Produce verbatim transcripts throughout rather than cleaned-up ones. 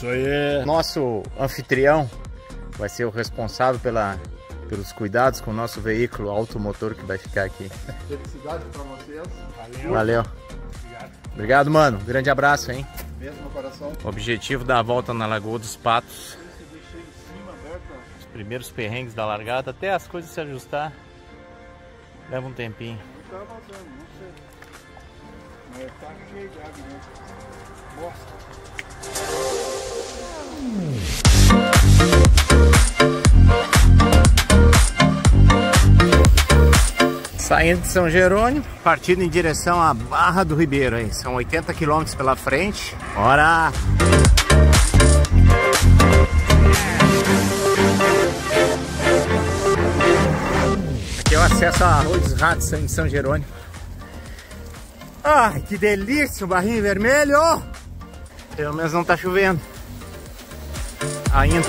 Isso aí. Nosso anfitrião vai ser o responsável pela, pelos cuidados com o nosso veículo automotor que vai ficar aqui. Felicidade pra vocês. Valeu. Valeu. Obrigado. Obrigado, mano. Grande abraço, hein? Mesmo no coração. Objetivo da volta na Lagoa dos Patos. Os primeiros perrengues da largada, até as coisas se ajustar. Leva um tempinho. Não tá vazando, não sei. Mas tá rejeitado, né? Saindo de São Jerônimo, partindo em direção à Barra do Ribeiro, hein? São oitenta quilômetros pela frente. Bora! Aqui é o acesso ao Arroio dos Ratos em São Jerônimo. Ai, que delícia o barrinho vermelho! Pelo menos não tá chovendo ainda.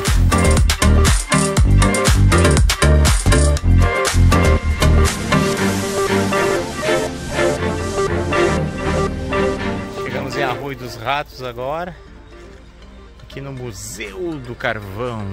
Chegamos em Arroio dos Ratos agora, aqui no Museu do Carvão.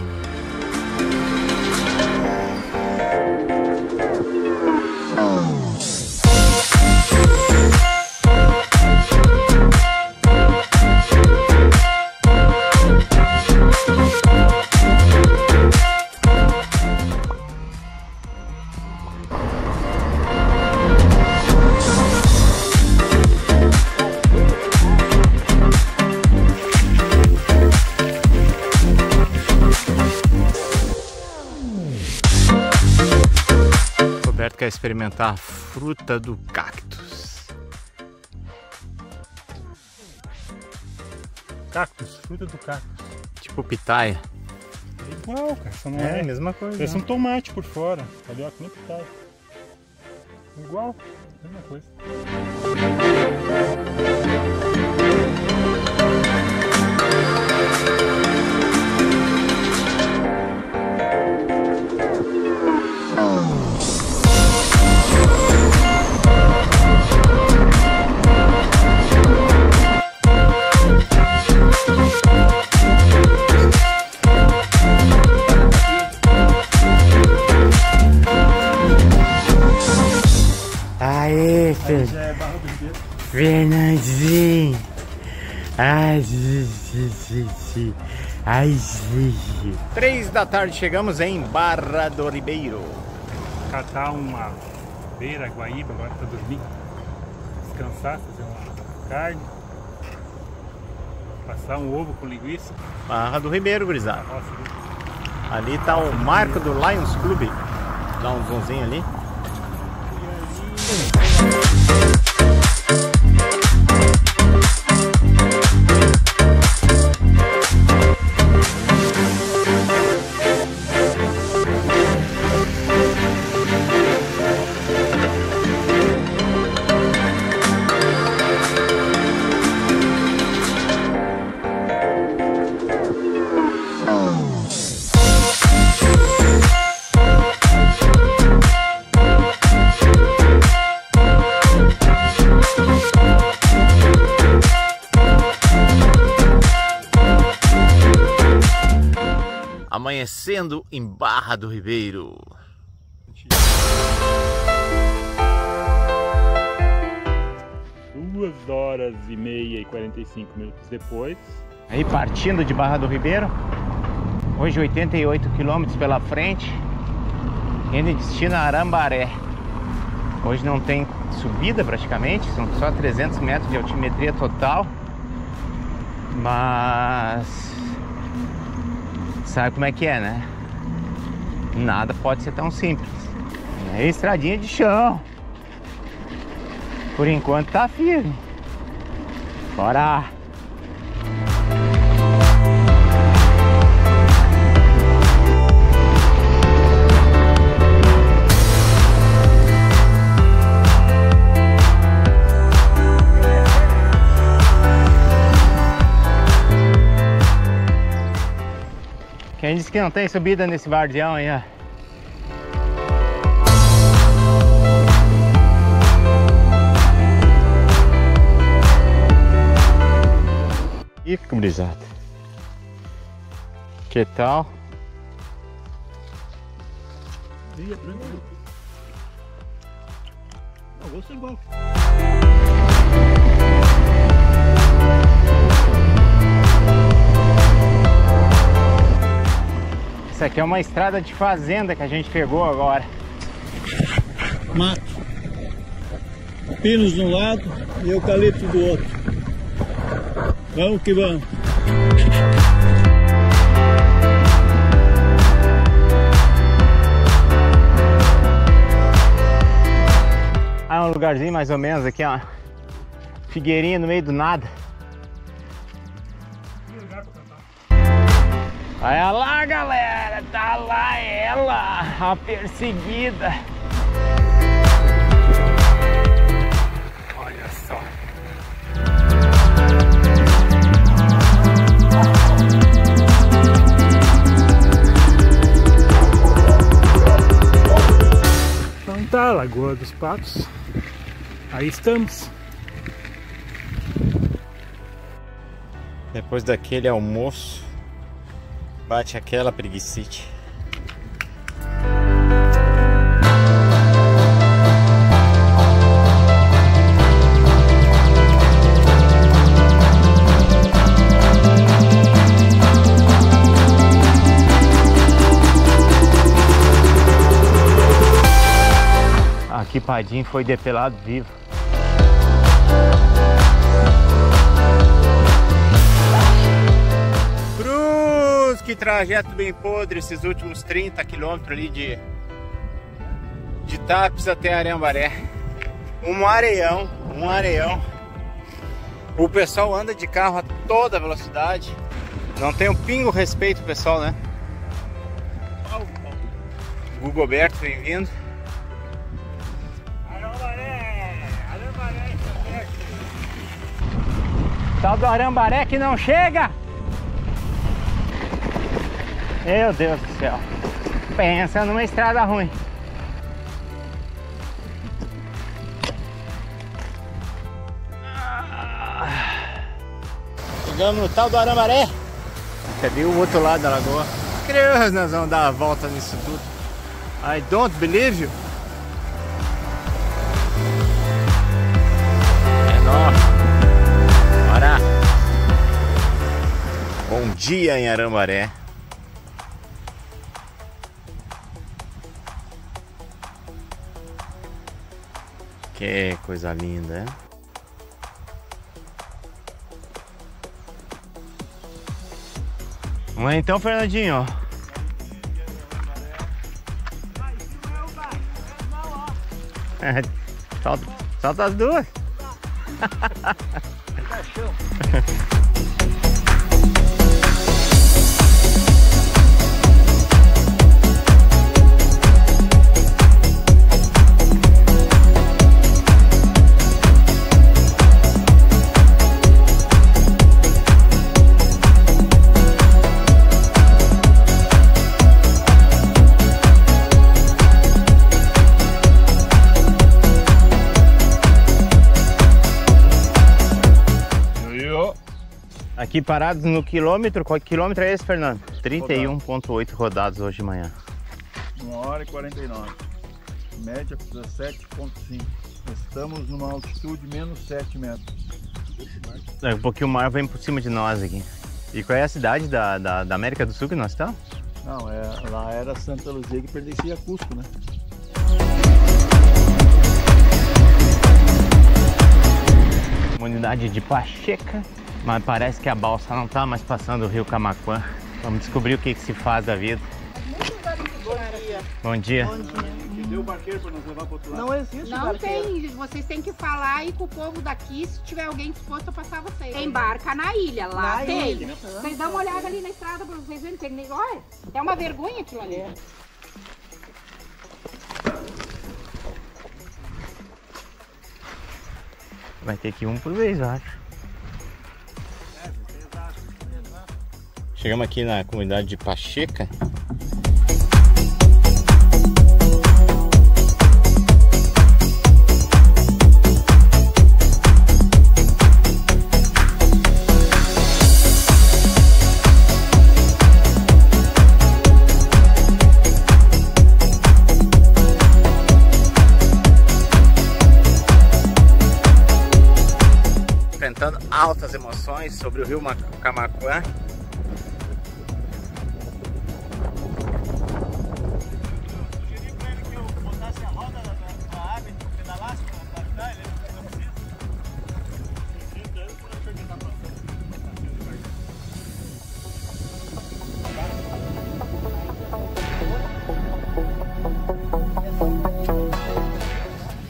Quer experimentar a fruta do cactus. Cactus, fruta do cactus. Tipo pitaia. É igual, cara. Só não é, é a mesma coisa. Parece um tomate por fora. Olha lá, que nem pitaia. Igual, mesma coisa. Aê, Fernandinho! Ai, gente! Ai, gente! Três da tarde chegamos em Barra do Ribeiro. Catar uma beira, Guaíba, agora pra dormir. Descansar, fazer uma carne. Passar um ovo com linguiça. Barra do Ribeiro, gurizada. Ali tá o marco do Lions Club. Dá um zonzinho ali. Amanhecendo em Barra do Ribeiro. duas horas e meia e quarenta e cinco minutos depois. Aí partindo de Barra do Ribeiro, hoje oitenta e oito quilômetros pela frente, indo em destino a Arambaré. Hoje não tem subida praticamente, são só trezentos metros de altimetria total, mas sabe como é que é, né? Nada pode ser tão simples. É estradinha de chão. Por enquanto tá firme. Bora! Quem disse que não tem subida nesse bardeão aí, ó. E, gurizada, vegetal. Brilha tranquilo. O gosto é igual. Isso aqui é uma estrada de fazenda que a gente pegou agora. Mato. Pinos de um lado e eucalipto do outro. Vamos que vamos. Ah, um lugarzinho mais ou menos aqui, ó. Figueirinha no meio do nada. Olha lá, galera, tá lá ela, a perseguida. Olha só. Então tá, Lagoa dos Patos. Aí estamos. Depois daquele almoço, bate aquela preguicite. Aqui Padim foi depelado vivo. Que trajeto bem podre esses últimos trinta quilômetros ali de, de Tapes até Arambaré. Um areião, um areião. O pessoal anda de carro a toda velocidade. Não tem um pingo respeito, pessoal, né? Google Roberto, bem-vindo. Arambaré, Arambaré, tal do Arambaré que não chega. Meu Deus do céu, pensa numa estrada ruim. Chegamos no tal do Arambaré. Você viu o outro lado da lagoa? Creio, nós vamos dar a volta nisso tudo. I don't believe you. É nóis. Bora. Bom dia em Arambaré. Que coisa linda, né? Vamos lá então, Fernandinho. É, solta, solta as duas. Aqui parados no quilômetro, qual quilômetro é esse, Fernando? trinta e um ponto oito rodados hoje de manhã. uma hora e quarenta e nove. Média dezessete ponto cinco. Estamos numa altitude menos sete metros. É, um pouquinho o mar vem por cima de nós aqui. E qual é a cidade da, da, da América do Sul que nós estamos? Não, é, lá era Santa Luzia que pertencia a Cusco, né? Comunidade de Pacheca. Mas parece que a balsa não tá mais passando o Rio Camaquã. Vamos descobrir o que, que se faz da vida. Bom dia. Bom dia. Bom dia. Que deu o barqueiro para nos levar para o outro lado. Não existe Não barqueiro. Tem. Vocês têm que falar aí com o povo daqui, se tiver alguém disposto a passar vocês. Tem barca na ilha, lá na tem. Ilha. Vocês dão uma olhada ali na estrada para vocês verem. Olha, é uma vergonha aquilo ali. Vai ter que ir um por vez, eu acho. Chegamos aqui na comunidade de Pacheca. altas emoções sobre o rio Camaquã.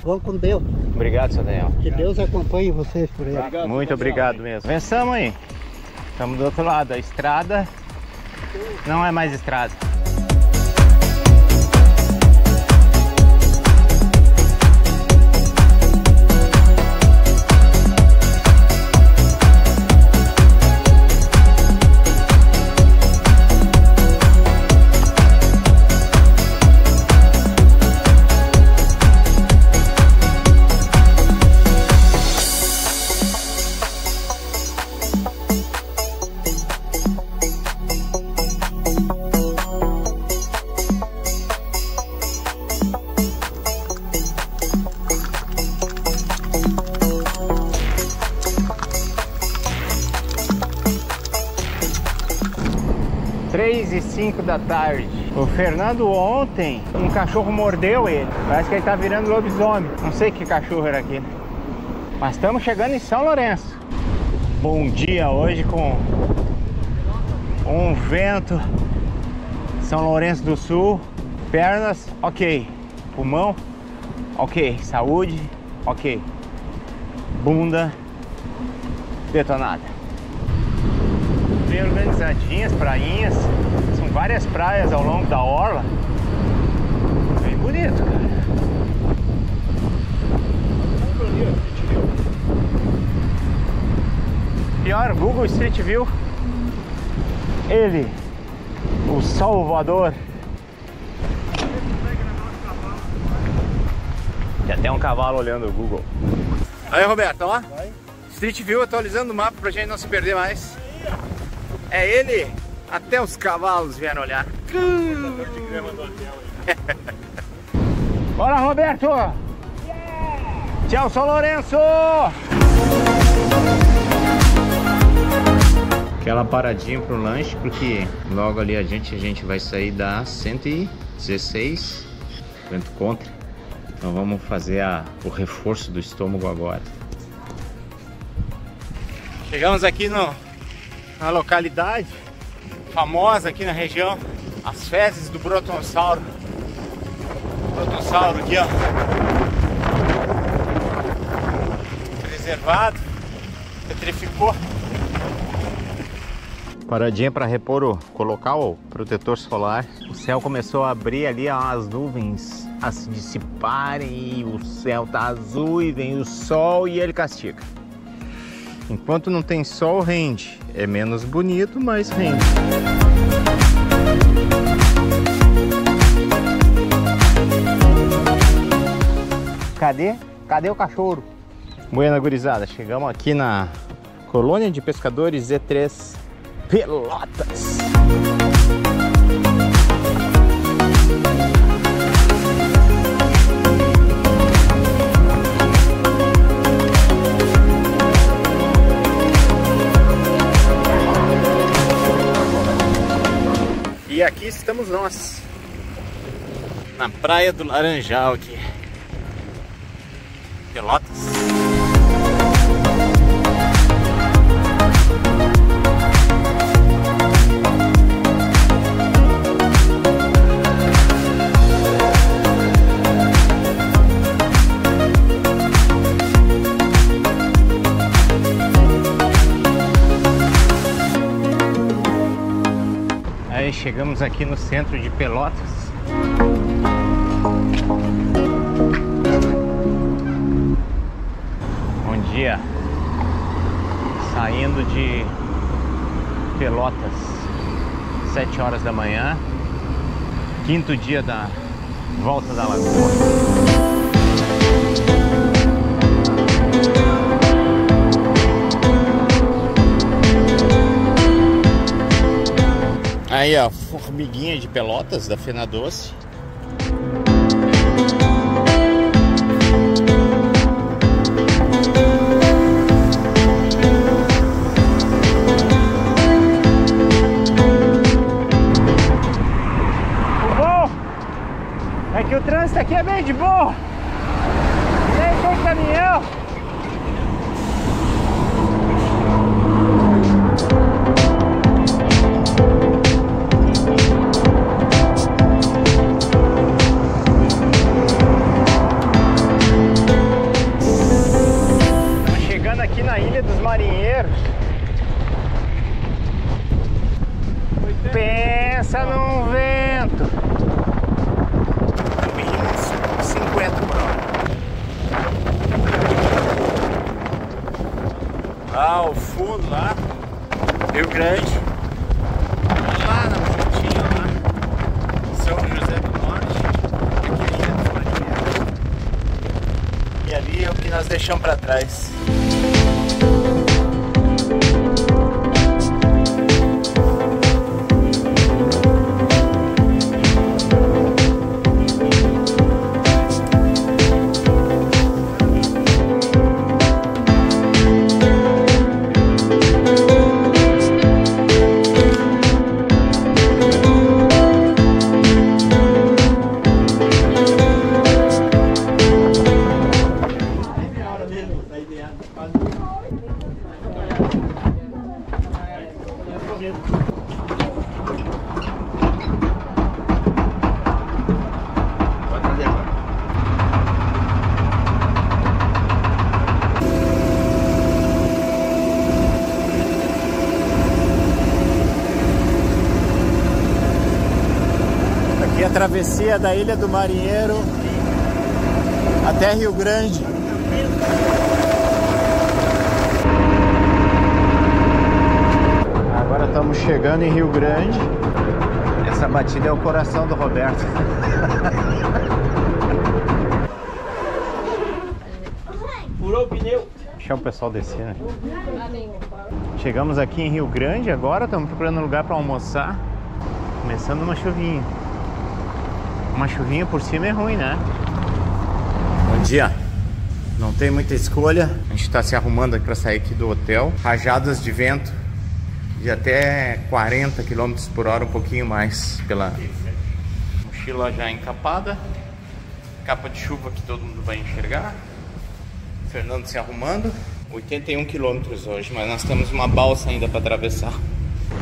Vamos com Deus. Obrigado, seu Daniel. Que Deus acompanhe vocês por aí. Obrigado, muito obrigado mesmo. Vençamos aí. Estamos do outro lado. A estrada não é mais estrada. três e cinco da tarde. O Fernando ontem, um cachorro mordeu ele. Parece que ele tá virando lobisomem. Não sei que cachorro era aquele. Mas estamos chegando em São Lourenço. Bom dia hoje com um vento. São Lourenço do Sul. Pernas, ok. Pulmão, ok. Saúde, ok. Bunda, detonada. Bem organizadinhas, prainhas, são várias praias ao longo da orla, bem bonito, cara. Pior, Google Street View, ele, o Salvador. Tem até um cavalo olhando o Google. Aí, Roberto, ó, Street View atualizando o mapa pra gente não se perder mais. É ele, até os cavalos vieram olhar. Bora, Roberto! Yeah! Tchau, São Lourenço! Aquela paradinha pro lanche, porque logo ali a gente, a gente vai sair da cento e dezesseis, vento contra. Então vamos fazer a, o reforço do estômago agora. Chegamos aqui no... na localidade famosa aqui na região, as fezes do brotossauro. Brotossauro aqui, ó. Preservado, petrificou. Paradinha para repor o, colocar o protetor solar. O céu começou a abrir ali, ó, as nuvens a se dissiparem, e o céu tá azul e vem o sol e ele castiga. Enquanto não tem sol, rende. É menos bonito, mas rende. Cadê? Cadê o cachorro? Buena, gurizada, chegamos aqui na colônia de pescadores Z três, Pelotas. E aqui estamos nós, na Praia do Laranjal aqui, Pelotas. Chegamos aqui no centro de Pelotas. Bom dia. Saindo de Pelotas, sete horas da manhã. Quinto dia da volta da Lagoa. Aí a formiguinha de Pelotas da Fena Doce. carro, nem com caminhão. Estamos chegando aqui na Ilha dos Marinheiros. Pensa num vento. Lá ao fundo, lá, Rio Grande, lá na pontinha, lá, São José do Norte, aqui é Ilha dos Marinheiros. E ali é o que nós deixamos para trás. Travessia da Ilha do Marinheiro até Rio Grande. Agora estamos chegando em Rio Grande. Essa batida é o coração do Roberto. Furou o pneu. Deixa o pessoal descer, né? Chegamos aqui em Rio Grande agora, estamos procurando lugar para almoçar. Começando uma chuvinha. Uma chuvinha por cima é ruim, né? Bom dia. Não tem muita escolha. A gente está se arrumando aqui para sair aqui do hotel. Rajadas de vento de até quarenta quilômetros por hora, um pouquinho mais. Pela mochila já encapada. Capa de chuva que todo mundo vai enxergar. O Fernando se arrumando. oitenta e um quilômetros hoje, mas nós temos uma balsa ainda para atravessar.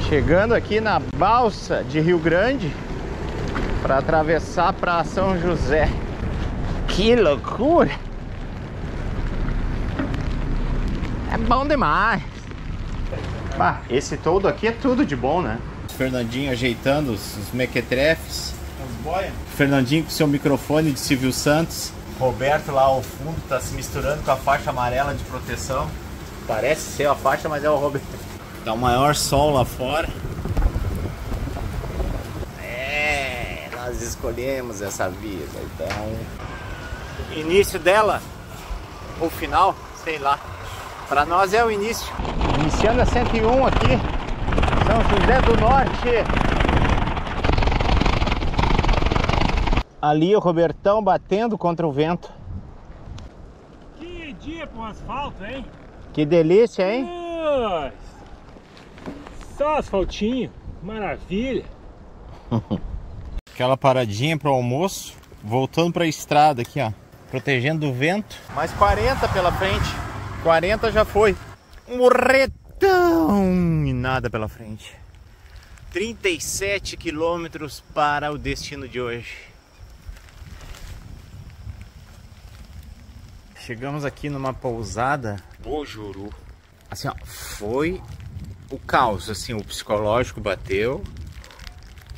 Chegando aqui na balsa de Rio Grande, para atravessar para São José. Que loucura! É bom demais. Bah, esse todo aqui é tudo de bom, né? Fernandinho ajeitando os, os mequetrefes. Os boia. Fernandinho com seu microfone de Silvio Santos. Roberto lá ao fundo tá se misturando com a faixa amarela de proteção. Parece ser a faixa, mas é o Roberto. Tá o maior sol lá fora. Nós escolhemos essa vida, então... Início dela, ou final, sei lá. Pra nós é o início. Iniciando a cento e um aqui, São José do Norte. Ali o Robertão batendo contra o vento. Que dia pro asfalto, hein? Que delícia, hein? Nossa. Só asfaltinho, maravilha. Aquela paradinha para o almoço, voltando para a estrada aqui, ó, protegendo do vento. Mais quarenta pela frente, quarenta já foi. Um retão e nada pela frente. trinta e sete quilômetros para o destino de hoje. Chegamos aqui numa pousada Bojuru. Assim, ó, foi o caos, assim, o psicológico bateu,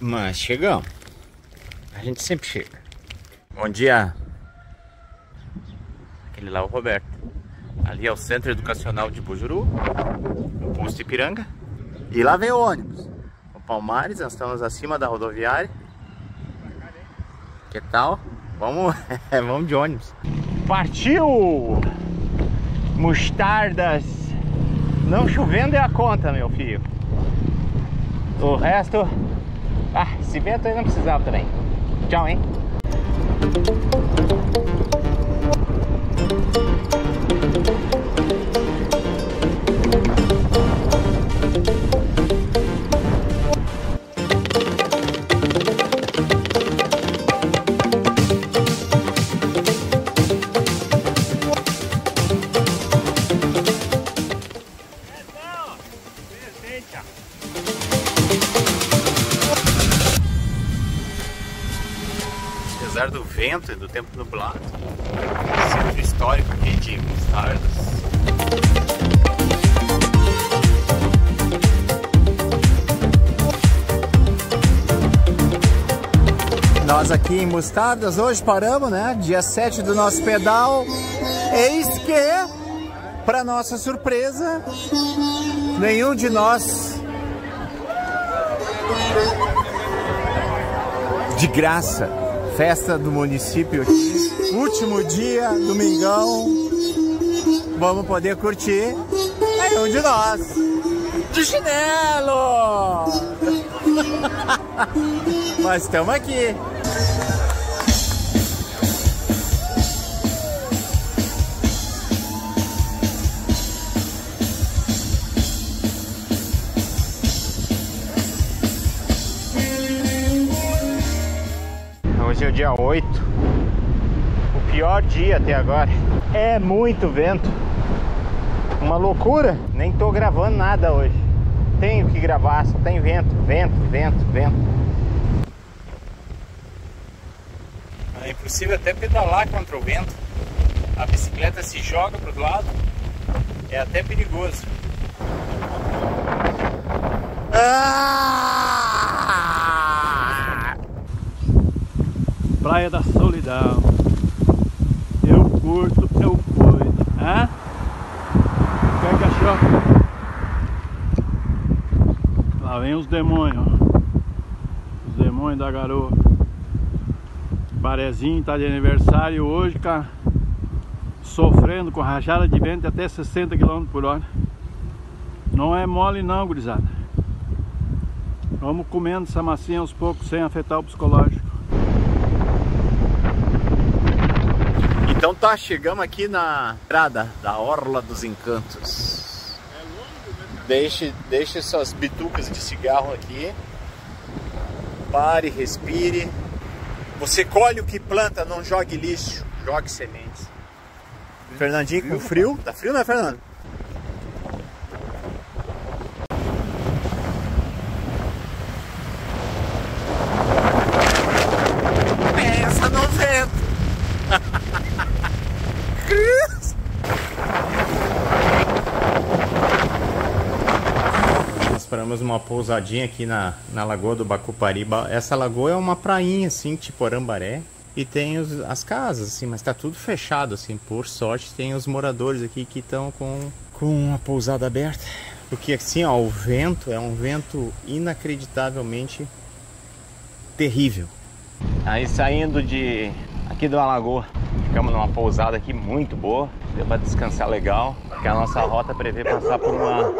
mas chegamos. A gente sempre chega. Bom dia. Aquele lá é o Roberto. Ali é o Centro Educacional de Bojuru, o Posto Ipiranga. E lá vem o ônibus. O Palmares, nós estamos acima da rodoviária. Que tal? Vamos, vamos de ônibus. Partiu! Mostardas. Não chovendo é a conta, meu filho. O resto... Ah, esse vento aí não precisava também. Tchau, hein? vento e do tempo nublado. Centro histórico aqui de Mostardas. Nós aqui em Mostardas hoje paramos, né? Dia sete do nosso pedal. Eis que, para nossa surpresa, nenhum de nós, de graça, festa do município aqui, último dia, domingão, vamos poder curtir, nenhum de nós, de chinelo, mas estamos aqui. Hoje é o dia oito, o pior dia até agora. É muito vento, uma loucura. Nem tô gravando nada hoje. Tenho que gravar, só tem vento, vento, vento, vento. É impossível até pedalar contra o vento. A bicicleta se joga pro lado, é até perigoso. Ah! Praia da Solidão. Eu curto, eu cuido. Hã? Quer que achou? Lá vem os demônios. Os demônios da garoa. Barezinho tá de aniversário hoje, cara. Sofrendo com rajada de vento de até sessenta quilômetros por hora. Não é mole não, gurizada. Vamos comendo essa massinha aos poucos, sem afetar o psicológico. Então tá, chegamos aqui na estrada da Orla dos Encantos. Deixe, deixe suas bitucas de cigarro aqui. Pare, respire. Você colhe o que planta, não jogue lixo, jogue sementes. Fernandinho com frio? Tá frio, né, Fernando? Paramos uma pousadinha aqui na, na Lagoa do Bacupariba. Essa lagoa é uma prainha, assim, tipo Arambaré. E tem os, as casas, assim, mas tá tudo fechado, assim. Por sorte, tem os moradores aqui que estão com, com a pousada aberta. Porque, assim, ó, o vento é um vento inacreditavelmente terrível. Aí, saindo de aqui da lagoa, ficamos numa pousada aqui muito boa. Deu pra descansar legal. Porque a nossa rota prevê passar por uma...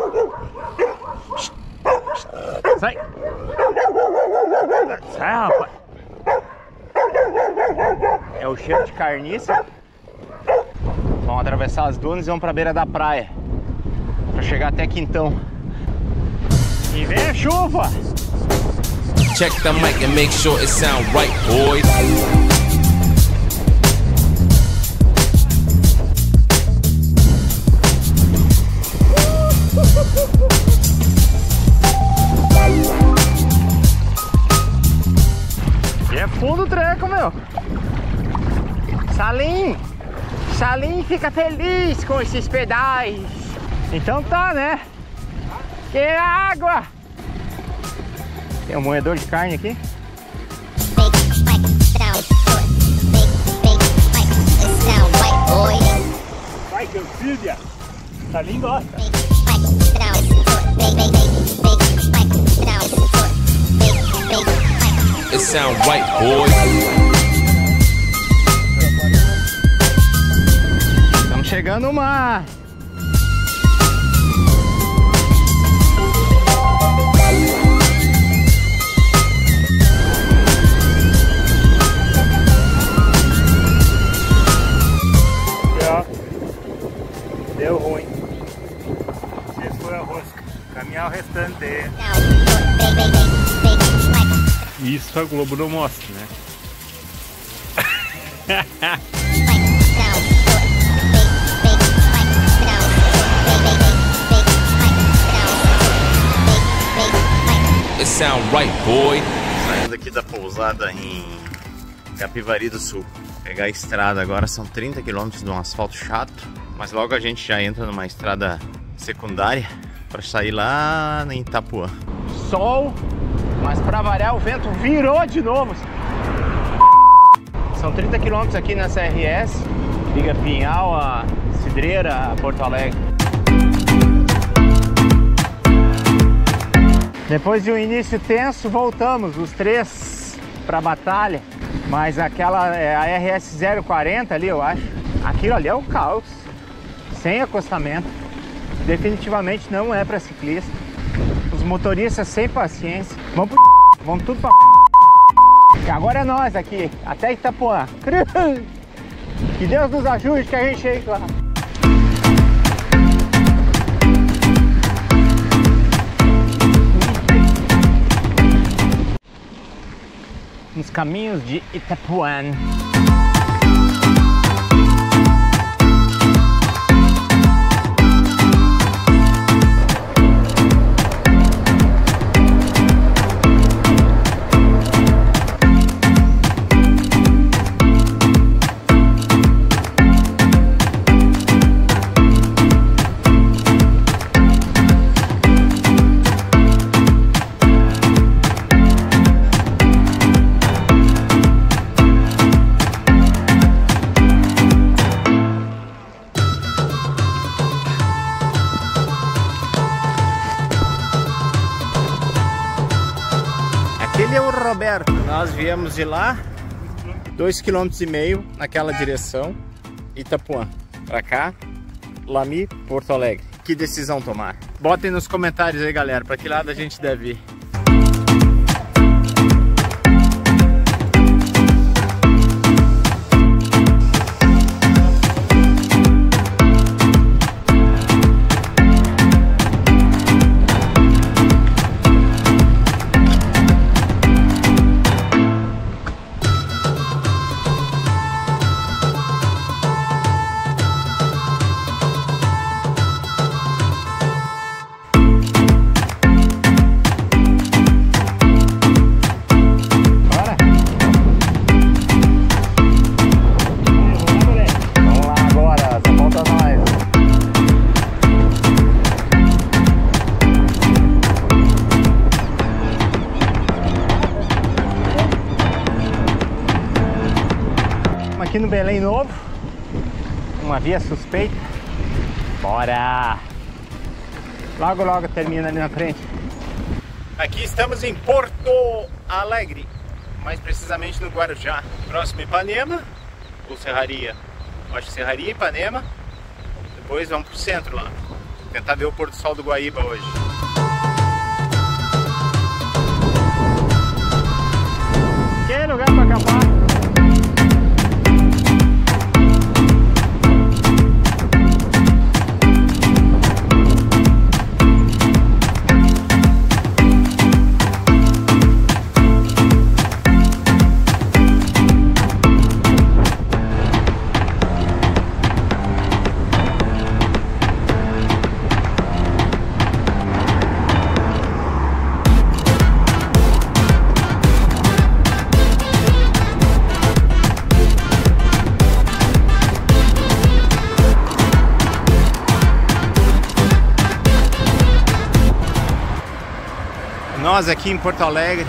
Sai! Sai, rapaz! É o cheiro de carniça. Vamos atravessar as dunas e vamos pra beira da praia. Pra chegar até Quintão. E vem a chuva! Check the mic and make sure it sound right, boys. Fundo do treco, meu. Salim, Salim fica feliz com esses pedais. Então tá, né? Que água! Tem um moedor de carne aqui. Vai que eu filho, Salim gosta. It sound right, boy. Estamos chegando no mar. Deu ruim. Esse foi a rosca. Caminhar o restante. Isso a Globo não mostra, né? It sound right, boy. Saindo aqui da pousada em Capivari do Sul. Vou pegar a estrada agora, são trinta quilômetros de um asfalto chato, mas logo a gente já entra numa estrada secundária para sair lá em Itapuã. Sol, mas para variar o vento virou de novo. São trinta quilômetros aqui nessa R S, liga Pinhal a Cidreira, a Porto Alegre. Depois de um início tenso, voltamos os três para a batalha. Mas aquela é a R S zero quarenta ali, eu acho. Aquilo ali é um caos, sem acostamento. Definitivamente não é para ciclista. Os motoristas sem paciência. Vamos pro c... vamos tudo pra c... Agora é nós aqui, até Itapuã. Que Deus nos ajude que a gente chegue lá. Nos caminhos de Itapuã. Roberto, nós viemos de lá dois vírgula cinco quilômetros naquela direção, Itapuã, pra cá, Lamy, Porto Alegre. Que decisão tomar? Botem nos comentários aí, galera, pra que lado a gente deve ir. Aqui no Belém Novo, uma via suspeita. Bora! Logo, logo termina ali na frente. Aqui estamos em Porto Alegre, mais precisamente no Guarujá. Próximo Ipanema, ou Serraria? Acho que Serraria, Ipanema. Depois vamos pro centro lá. Vou tentar ver o pôr do sol do Guaíba hoje. Que lugar pra acampar! Nós aqui em Porto Alegre.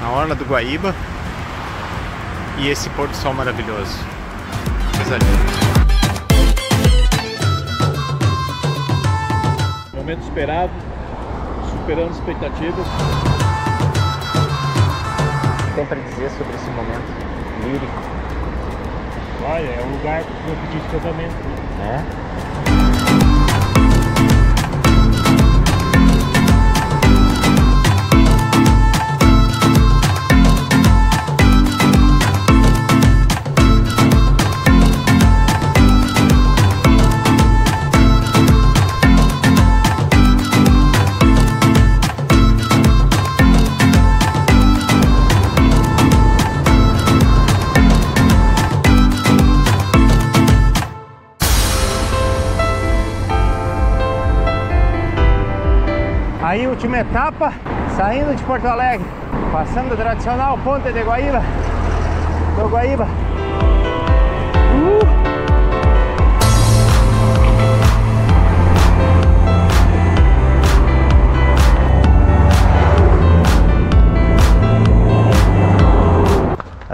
Na orla do Guaíba. E esse pôr do sol maravilhoso. Coisa linda. Momento esperado. Superando expectativas. O que tem para dizer sobre esse momento lírico? Olha, é o lugar que eu pedi de casamento. É? Aí, última etapa, saindo de Porto Alegre, passando a tradicional ponte de Guaíba, do Guaíba. Uh!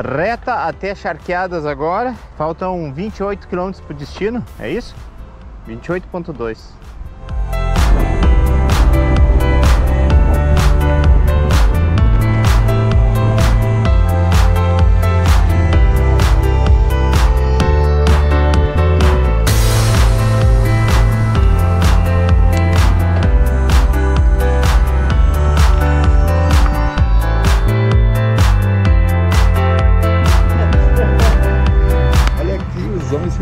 Reta até Charqueadas agora, faltam vinte e oito quilômetros para o destino, é isso? vinte e oito ponto dois.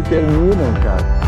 Terminam, cara.